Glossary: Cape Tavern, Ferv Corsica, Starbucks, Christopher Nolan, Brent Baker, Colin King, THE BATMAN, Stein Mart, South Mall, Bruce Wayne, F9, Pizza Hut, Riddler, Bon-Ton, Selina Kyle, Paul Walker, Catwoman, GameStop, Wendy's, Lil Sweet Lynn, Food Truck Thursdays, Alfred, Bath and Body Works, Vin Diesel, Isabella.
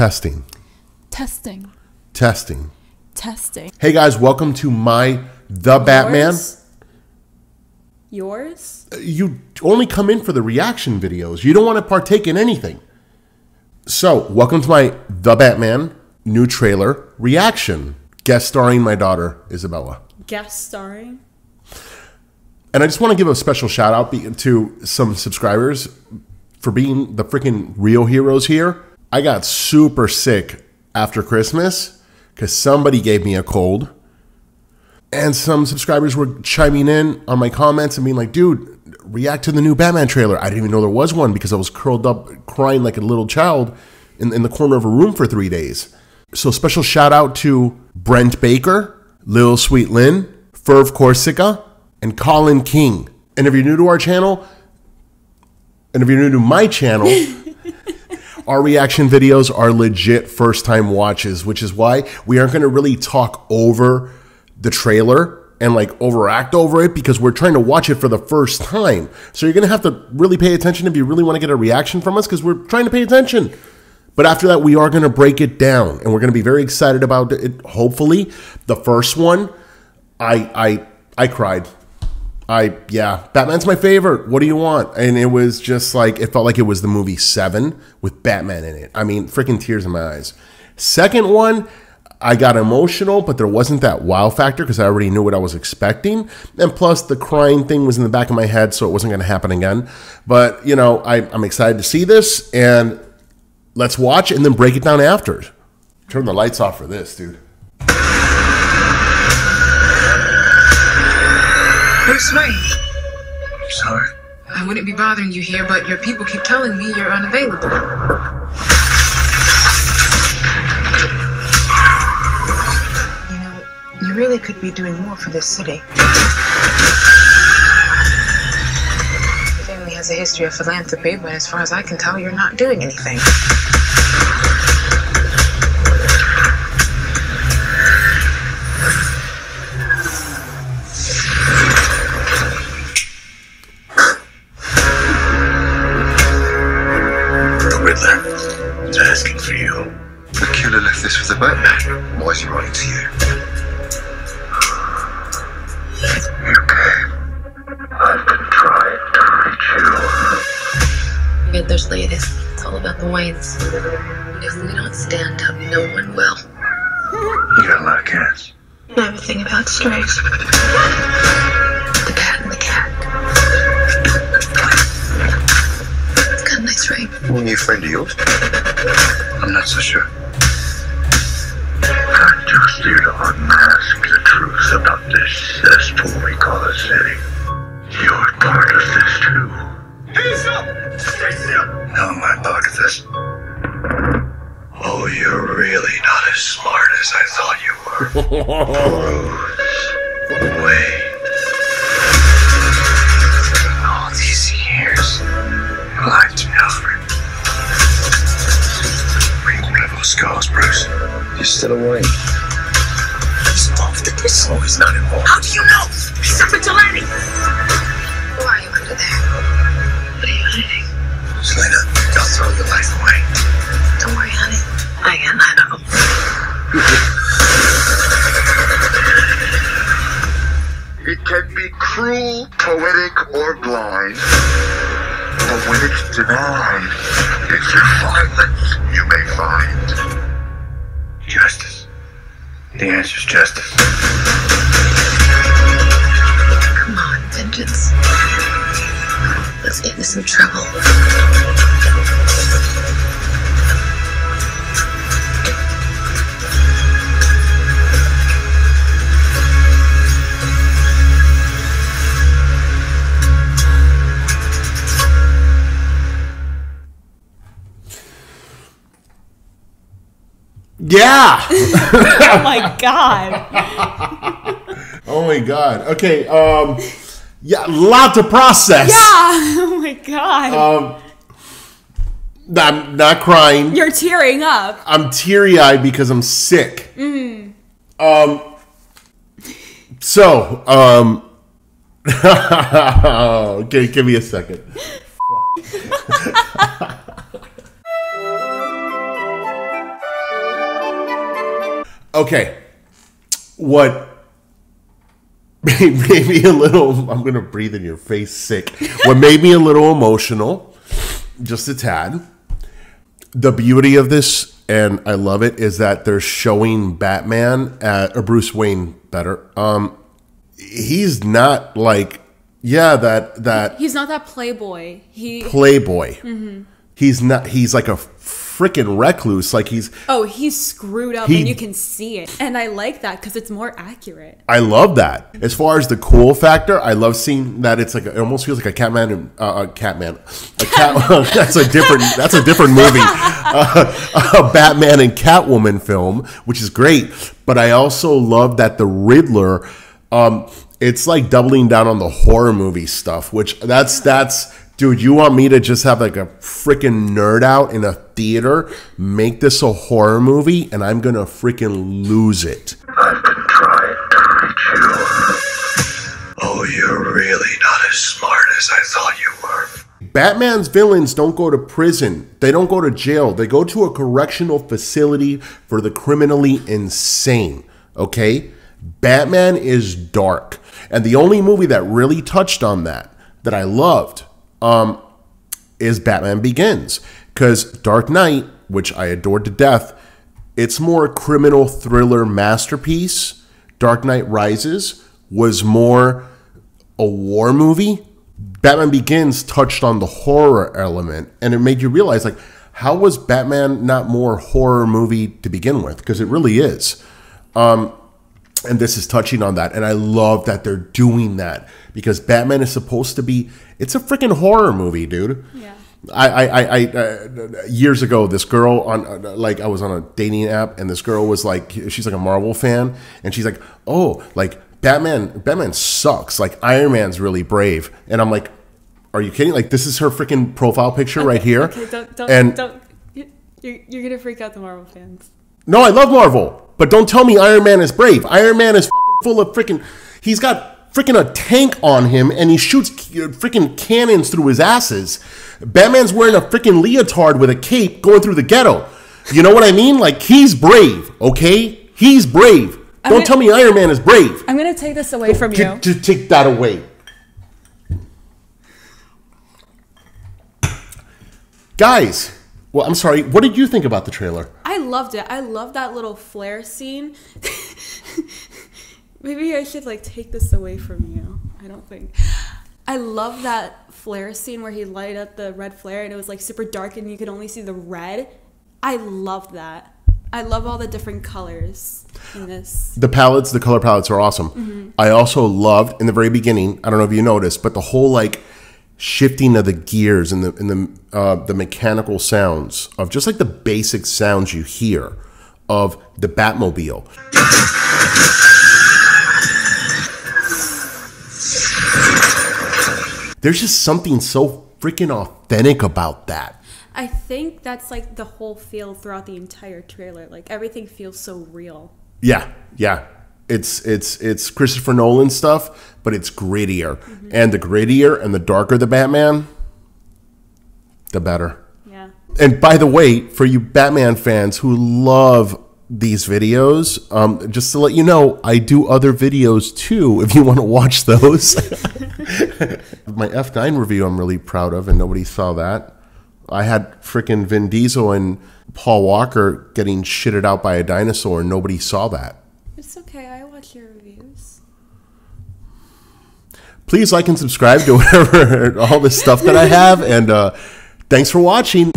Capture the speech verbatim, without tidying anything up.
Testing. Testing. Testing. Testing. Hey guys, welcome to my The Batman. Yours? Yours? You only come in for the reaction videos. You don't want to partake in anything. So, welcome to my The Batman new trailer reaction. Guest starring my daughter, Isabella. Guest starring? And I just want to give a special shout out to some subscribers for being the freaking real heroes here. I got super sick after Christmas because somebody gave me a cold. And some subscribers were chiming in on my comments and being like, dude, react to the new Batman trailer. I didn't even know there was one because I was curled up crying like a little child in, in the corner of a room for three days. So special shout out to Brent Baker, Lil Sweet Lynn, Ferv Corsica, and Colin King. And if you're new to our channel, and if you're new to my channel, our reaction videos are legit first-time watches, which is why we aren't going to really talk over the trailer and like overact over it because we're trying to watch it for the first time. So you're going to have to really pay attention if you really want to get a reaction from us because we're trying to pay attention. But after that, we are going to break it down and we're going to be very excited about it. Hopefully, the first one, I, I, I cried. I, yeah, Batman's my favorite. What do you want? And it was just like, it felt like it was the movie Seven with Batman in it. I mean, freaking tears in my eyes. Second one, I got emotional, but there wasn't that wow factor because I already knew what I was expecting. And plus, the crying thing was in the back of my head, so it wasn't going to happen again. But, you know, I, I'm excited to see this, and let's watch and then break it down after. Turn the lights off for this, dude. Bruce Wayne. I'm sorry. I wouldn't be bothering you here, but your people keep telling me you're unavailable. You know, you really could be doing more for this city. Your family has a history of philanthropy, but as far as I can tell, you're not doing anything. Batman, why is he writing to you? Okay. I've been trying to reach you. Riddler's latest. It's all about the Waynes. If we don't stand up, no one will. You don't like cats? Know everything about strays. The cat and the cat. It's got a nice ring. A new friend of yours? I'm not so sure. To unmask the truth about this cesspool we call a city. You're part of this too. Hands up! Stay still! No, I'm not part of this. Oh, you're really not as smart as I thought you were. Bruce Wayne. All these years, you lied to me, Alfred. Bring one of those scars, Bruce. You're still awake. Oh, he's not involved. How do you know? He's a vigilante. Who are you under there? What are you hiding? Selina, don't throw your life away. Don't worry, honey. I got nine of them. It can be cruel, poetic, or blind. But when it's denied, it's your violence you may find. Justice. The answer's justice. Come on, vengeance. Let's get into some trouble. Yeah. Oh my god. Oh my god. Okay. Um yeah, lot to process. Yeah. Oh my god. Um I'm not crying. You're tearing up. I'm teary-eyed because I'm sick. Mm. Um So, um okay, give me a second. Okay. What made me a little, I'm going to breathe in your face sick. What made me a little emotional, just a tad. The beauty of this, and I love it, is that they're showing Batman, at, or Bruce Wayne better. Um, he's not like, yeah, that, that. He's not that playboy. He Playboy. Mm-hmm. He's not, he's like a freaking recluse. Like he's. Oh, he's screwed up he, and you can see it. And I like that because it's more accurate. I love that. As far as the cool factor, I love seeing that it's like, it almost feels like a Catman, and, uh, a Catman, a cat, that's a different, that's a different movie. Uh, a Batman and Catwoman film, which is great. But I also love that the Riddler, um, it's like doubling down on the horror movie stuff, which that's, that's. Dude, you want me to just have like a freaking nerd out in a theater, make this a horror movie, and I'm going to freaking lose it. I've been trying to reach you. Oh, you're really not as smart as I thought you were. Batman's villains don't go to prison. They don't go to jail. They go to a correctional facility for the criminally insane, okay? Batman is dark. And the only movie that really touched on that, that I loved, Um, is Batman Begins, because Dark Knight, which I adored to death, it's more a criminal thriller masterpiece. Dark Knight Rises was more a war movie. Batman Begins touched on the horror element, and it made you realize, like, how was Batman not more horror movie to begin with? Because it really is. Um, and this is touching on that, and I love that they're doing that. Because Batman is supposed to be, it's a freaking horror movie, dude. Yeah. I, I, I, I, years ago, this girl on, like, I was on a dating app, and this girl was like, she's like a Marvel fan, and she's like, oh, like Batman, Batman sucks. Like Iron Man's really brave, and I'm like, are you kidding? Like this is her freaking profile picture okay, right here. Okay, don't, don't, and don't. You're, you're gonna freak out the Marvel fans. No, I love Marvel, but don't tell me Iron Man is brave. Iron Man is full of freaking. He's got. Freaking a tank on him, and he shoots freaking cannons through his asses. Batman's wearing a freaking leotard with a cape going through the ghetto. You know what I mean? Like, he's brave, okay? He's brave. I'm Don't gonna, tell me Iron Man is brave. I'm going to take this away from you. To take that away. Guys, well, I'm sorry. What did you think about the trailer? I loved it. I loved that little flare scene. Maybe I should, like, take this away from you. I don't think. I love that flare scene where he lighted up the red flare and it was, like, super dark and you could only see the red. I love that. I love all the different colors in this. The palettes, the color palettes are awesome. Mm-hmm. I also loved, in the very beginning, I don't know if you noticed, but the whole, like, shifting of the gears and the, and the, uh, the mechanical sounds of just, like, the basic sounds you hear of the Batmobile. There's just something so freaking authentic about that. I think that's like the whole feel throughout the entire trailer. Like everything feels so real. Yeah, yeah. It's it's it's Christopher Nolan stuff, but it's grittier. Mm-hmm. And the grittier and the darker the Batman, the better. Yeah. And by the way, for you Batman fans who love these videos, um, just to let you know, I do other videos too if you want to watch those. My F nine review I'm really proud of, and nobody saw that. I had freaking Vin Diesel and Paul Walker getting shitted out by a dinosaur, and nobody saw that. It's okay. I watch your reviews. Please like and subscribe to whatever all this stuff that I have, and uh, thanks for watching.